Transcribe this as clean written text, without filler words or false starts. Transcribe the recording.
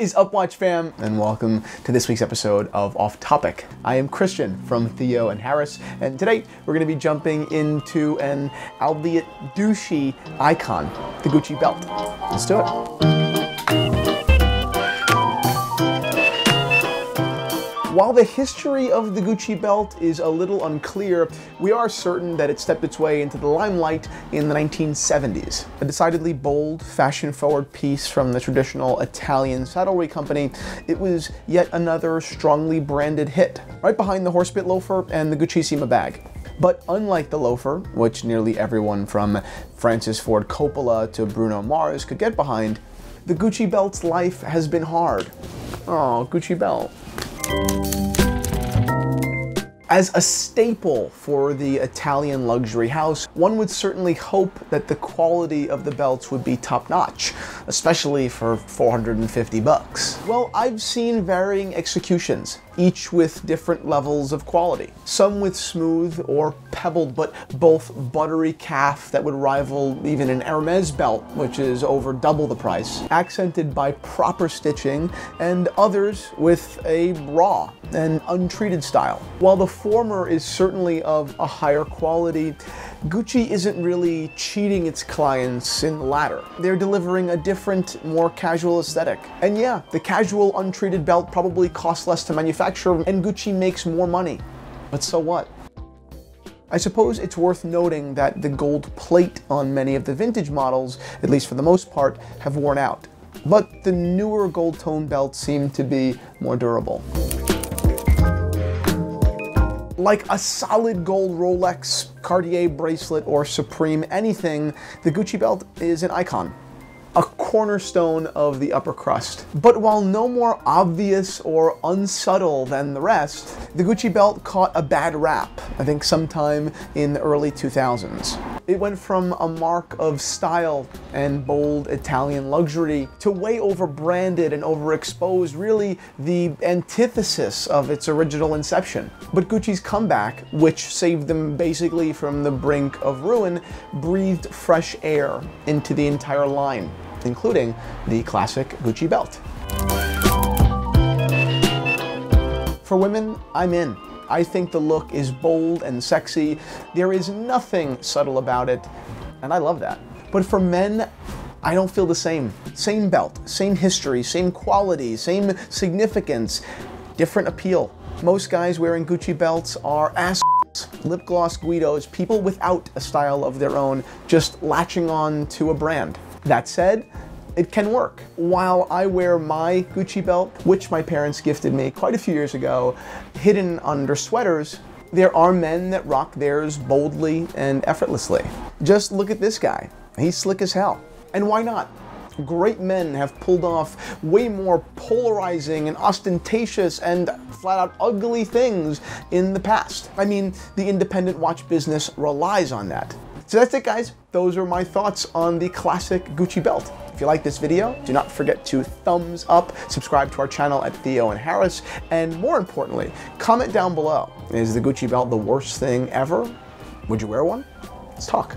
What is up, Watch Fam? And welcome to this week's episode of Off Topic. I am Christian from Theo and Harris, and today we're going to be jumping into an albeit douchey icon, the Gucci belt. Let's do it. While the history of the Gucci belt is a little unclear, we are certain that it stepped its way into the limelight in the 1970s. A decidedly bold, fashion-forward piece from the traditional Italian saddlery company, it was yet another strongly branded hit, right behind the Horsebit loafer and the Guccissima bag. But unlike the loafer, which nearly everyone from Francis Ford Coppola to Bruno Mars could get behind, the Gucci belt's life has been hard. Aw, Gucci belt. As a staple for the Italian luxury house, one would certainly hope that the quality of the belts would be top-notch, especially for 450 bucks. Well, I've seen varying executions, each with different levels of quality. Some with smooth or pebbled, but both buttery calf that would rival even an Hermes belt, which is over double the price, accented by proper stitching, and others with a raw and untreated style. While the former is certainly of a higher quality, Gucci isn't really cheating its clients in the latter. They're delivering a different, more casual aesthetic. And yeah, the casual untreated belt probably costs less to manufacture and Gucci makes more money, but so what? I suppose it's worth noting that the gold plate on many of the vintage models, at least for the most part, have worn out. But the newer gold tone belts seem to be more durable. Like a solid gold Rolex, Cartier bracelet, or Supreme anything, the Gucci belt is an icon, a cornerstone of the upper crust. But while no more obvious or unsubtle than the rest, the Gucci belt caught a bad rap, I think sometime in the early 2000s. It went from a mark of style and bold Italian luxury to way over-branded and overexposed, really the antithesis of its original inception. But Gucci's comeback, which saved them basically from the brink of ruin, breathed fresh air into the entire line, including the classic Gucci belt. For women, I'm in. I think the look is bold and sexy. There is nothing subtle about it, and I love that. But for men, I don't feel the same. Same belt, same history, same quality, same significance, different appeal. Most guys wearing Gucci belts are ass, lip gloss guidos, people without a style of their own, just latching on to a brand. That said, it can work. While I wear my Gucci belt, which my parents gifted me quite a few years ago, hidden under sweaters, there are men that rock theirs boldly and effortlessly. Just look at this guy. He's slick as hell. And why not? Great men have pulled off way more polarizing and ostentatious and flat-out ugly things in the past. I mean, the independent watch business relies on that. So that's it, guys. Those are my thoughts on the classic Gucci belt. If you like this video, do not forget to thumbs up, subscribe to our channel at Theo and Harris, and more importantly, comment down below. Is the Gucci belt the worst thing ever? Would you wear one? Let's talk.